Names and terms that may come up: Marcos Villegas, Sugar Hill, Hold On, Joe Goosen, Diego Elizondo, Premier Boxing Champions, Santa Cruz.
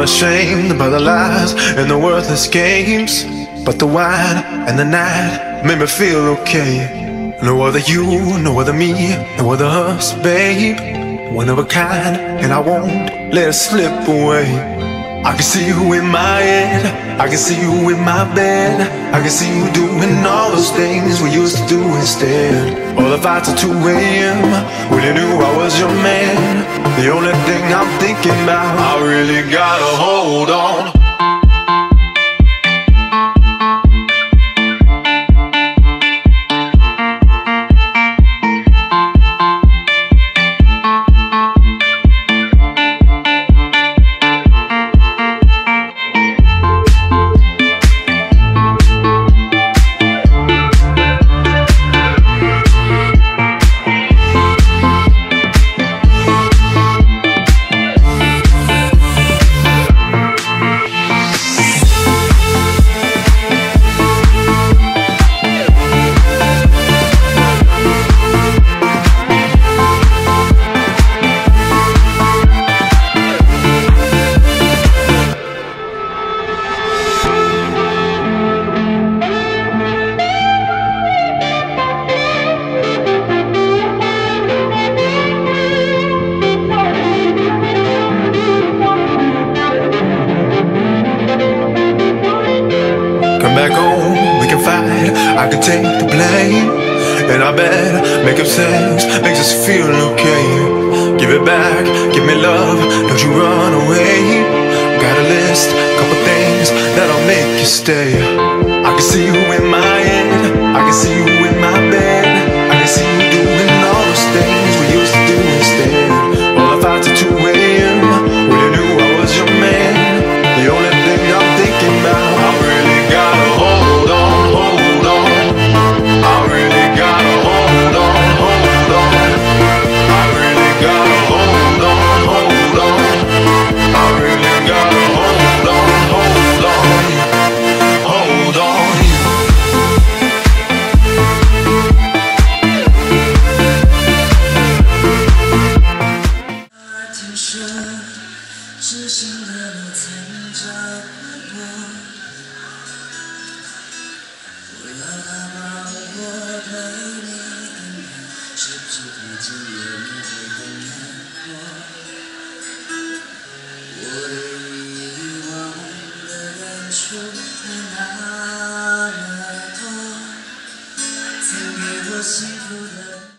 I'm ashamed by the lies and the worthless games, but the wine and the night made me feel okay. No other you, no other me, no other us, babe. One of a kind, and I won't let it slip away. I can see you in my head, I can see you in my bed, I can see you doing all those things we used to do instead. All the fights at 2 AM, when you knew I was your man. The only thing I'm thinking about, I really gotta hold on. I could take the blame, and I bet making sense makes us feel okay. Give it back, give me love, don't you run away. Got a list, couple things that'll make you stay. I can see you in my head, I can see you in my bed, I can see you doing all those things we used to do instead. All the fights at 2 AM, when you knew I was your man. The only thing I'm thinking about, I really gotta hold on. Thank you.